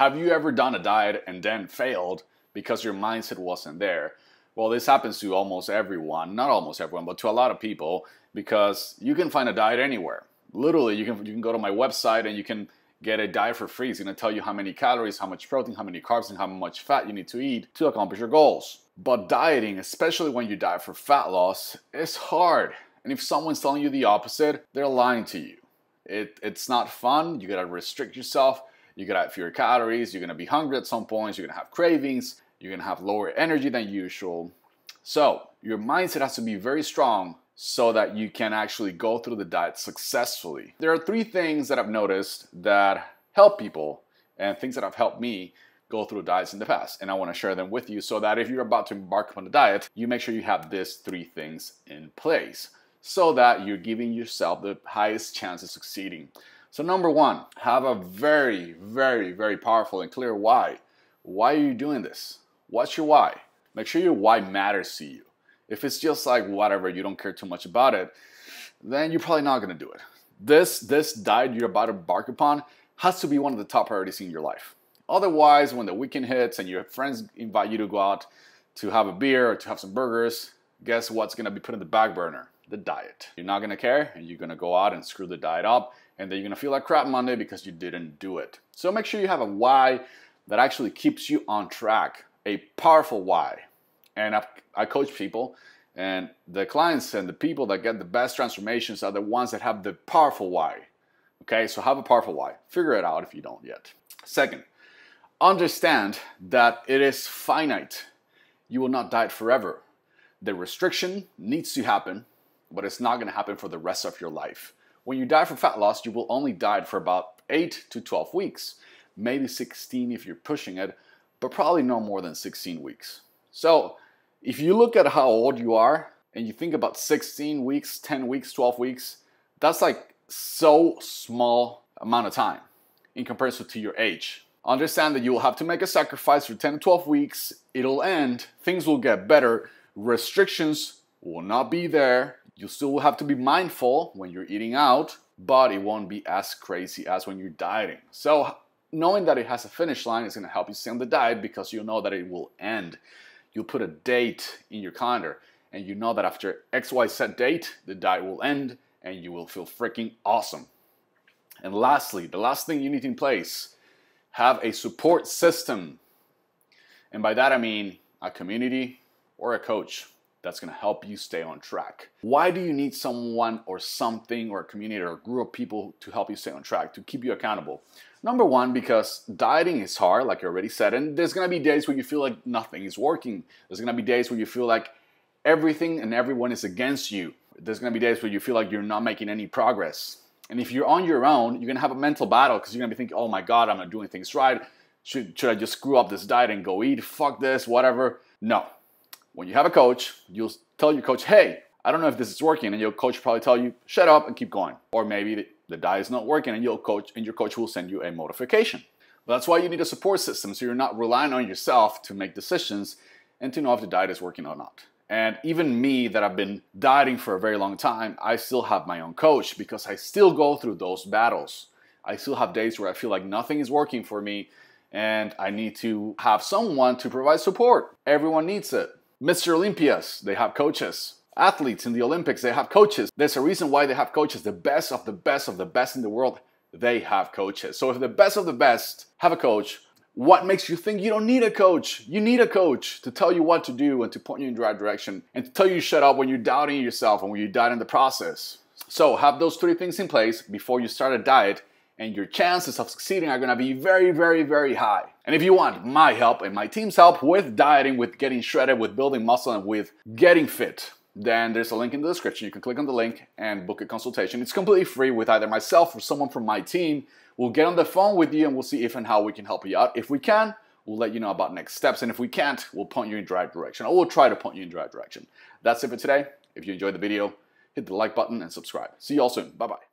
Have you ever done a diet and then failed because your mindset wasn't there? Well, this happens to almost everyone, not almost everyone, but to a lot of people, because you can find a diet anywhere. Literally, you can go to my website and you can get a diet for free. It's going to tell you how many calories, how much protein, how many carbs, and how much fat you need to eat to accomplish your goals. But dieting, especially when you diet for fat loss, is hard. And if someone's telling you the opposite, they're lying to you. It's not fun. You got to restrict yourself. You got to have fewer calories. You're going to be hungry at some points. You're going to have cravings. You're going to have lower energy than usual. So your mindset has to be very strong so that you can actually go through the diet successfully. There are three things that I've noticed that help people and things that have helped me go through diets in the past. And I want to share them with you so that if you're about to embark on a diet, you make sure you have these three things in place so that you're giving yourself the highest chance of succeeding. So number one, have a very, very, very powerful and clear why. Why are you doing this? What's your why? Make sure your why matters to you. If it's just like whatever, you don't care too much about it, then you're probably not going to do it. This diet you're about to embark upon has to be one of the top priorities in your life. Otherwise, when the weekend hits and your friends invite you to go out to have a beer or to have some burgers, guess what's going to be put in the back burner? The diet. You're not going to care, and you're going to go out and screw the diet up, and then you're going to feel like crap Monday because you didn't do it. So make sure you have a why that actually keeps you on track, a powerful why. And I coach people, and the clients and the people that get the best transformations are the ones that have the powerful why. Okay, so have a powerful why. Figure it out if you don't yet. Second, understand that it is finite. You will not diet forever. The restriction needs to happen, but it's not going to happen for the rest of your life. When you diet for fat loss, you will only diet for about 8 to 12 weeks, maybe 16 if you're pushing it, but probably no more than 16 weeks. So if you look at how old you are and you think about 16 weeks, 10 weeks, 12 weeks, that's like so small amount of time in comparison to your age. Understand that you will have to make a sacrifice for 10 to 12 weeks. It'll end. Things will get better. Restrictions will not be there. You still will have to be mindful when you're eating out, but it won't be as crazy as when you're dieting. So knowing that it has a finish line is going to help you stay on the diet because you know that it will end. You'll put a date in your calendar and you know that after XYZ date, the diet will end and you will feel freaking awesome. And lastly, the last thing you need in place, have a support system. And by that I mean a community or a coach that's going to help you stay on track. Why do you need someone or something or a community or a group of people to help you stay on track, to keep you accountable? Number one, because dieting is hard, like I already said, and there's going to be days where you feel like nothing is working. There's going to be days where you feel like everything and everyone is against you. There's going to be days where you feel like you're not making any progress. And if you're on your own, you're going to have a mental battle because you're going to be thinking, oh my God, I'm not doing things right. Should I just screw up this diet and go eat? Fuck this, whatever. No. When you have a coach, you'll tell your coach, hey, I don't know if this is working. And your coach will probably tell you, shut up and keep going. Or maybe the diet is not working and your coach will send you a notification. But that's why you need a support system, so you're not relying on yourself to make decisions and to know if the diet is working or not. And even me that I've been dieting for a very long time, I still have my own coach because I still go through those battles. I still have days where I feel like nothing is working for me and I need to have someone to provide support. Everyone needs it. Mr. Olympias, they have coaches. Athletes in the Olympics, they have coaches. There's a reason why they have coaches. The best of the best of the best in the world, they have coaches. So if the best of the best have a coach, what makes you think you don't need a coach? You need a coach to tell you what to do and to point you in the right direction and to tell you shut up when you're doubting yourself and when you doubt in the process. So have those three things in place before you start a diet, and your chances of succeeding are going to be very, very, very high. And if you want my help and my team's help with dieting, with getting shredded, with building muscle, and with getting fit, then there's a link in the description. You can click on the link and book a consultation. It's completely free with either myself or someone from my team. We'll get on the phone with you and we'll see if and how we can help you out. If we can, we'll let you know about next steps. And if we can't, we'll point you in the right direction, or we'll try to point you in the right direction. That's it for today. If you enjoyed the video, hit the like button and subscribe. See you all soon. Bye-bye.